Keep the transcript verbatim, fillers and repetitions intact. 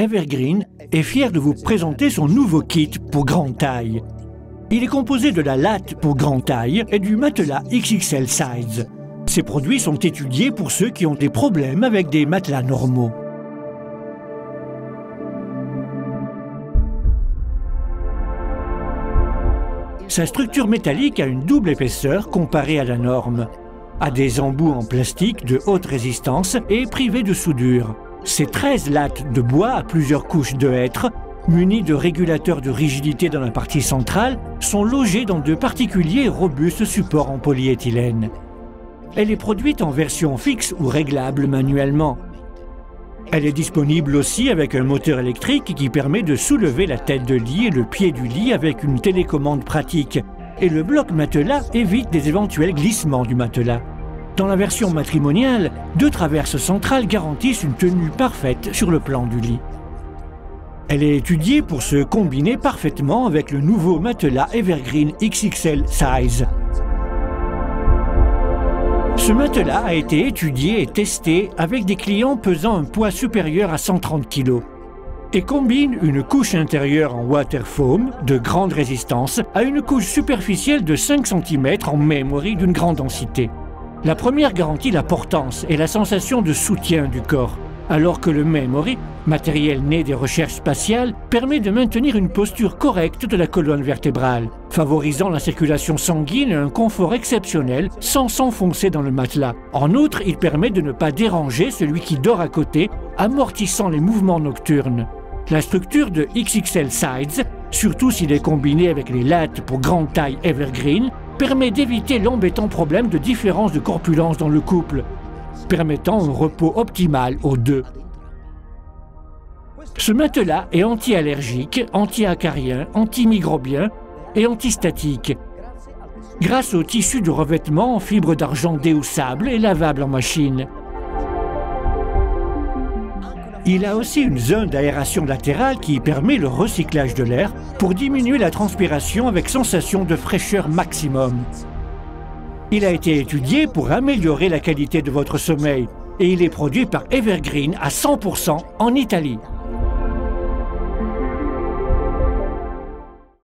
Evergreen est fier de vous présenter son nouveau kit pour grande taille. Il est composé de la latte pour grande taille et du matelas X X L Sides. Ces produits sont étudiés pour ceux qui ont des problèmes avec des matelas normaux. Sa structure métallique a une double épaisseur comparée à la norme, a des embouts en plastique de haute résistance et privée de soudure. Ces treize lattes de bois à plusieurs couches de hêtre, munies de régulateurs de rigidité dans la partie centrale, sont logées dans de particuliers et robustes supports en polyéthylène. Elle est produite en version fixe ou réglable manuellement. Elle est disponible aussi avec un moteur électrique qui permet de soulever la tête de lit et le pied du lit avec une télécommande pratique. Et le bloc matelas évite des éventuels glissements du matelas. Dans la version matrimoniale, deux traverses centrales garantissent une tenue parfaite sur le plan du lit. Elle est étudiée pour se combiner parfaitement avec le nouveau matelas Evergreen X X L Size. Ce matelas a été étudié et testé avec des clients pesant un poids supérieur à cent trente kilos et combine une couche intérieure en waterfoam de grande résistance à une couche superficielle de cinq centimètres en memory d'une grande densité. La première garantit la portance et la sensation de soutien du corps, alors que le memory, matériel né des recherches spatiales, permet de maintenir une posture correcte de la colonne vertébrale, favorisant la circulation sanguine et un confort exceptionnel sans s'enfoncer dans le matelas. En outre, il permet de ne pas déranger celui qui dort à côté, amortissant les mouvements nocturnes. La structure de X X L Sides, surtout s'il est combiné avec les lattes pour grande taille Evergreen, permet d'éviter l'embêtant problème de différence de corpulence dans le couple, permettant un repos optimal aux deux. Ce matelas est anti-allergique, anti-accarien, antimicrobien et antistatique, grâce au tissu de revêtement en fibre d'argent déhoussable et lavable en machine. Il a aussi une zone d'aération latérale qui permet le recyclage de l'air pour diminuer la transpiration avec sensation de fraîcheur maximum. Il a été étudié pour améliorer la qualité de votre sommeil et il est produit par Evergreen à cent pour cent en Italie.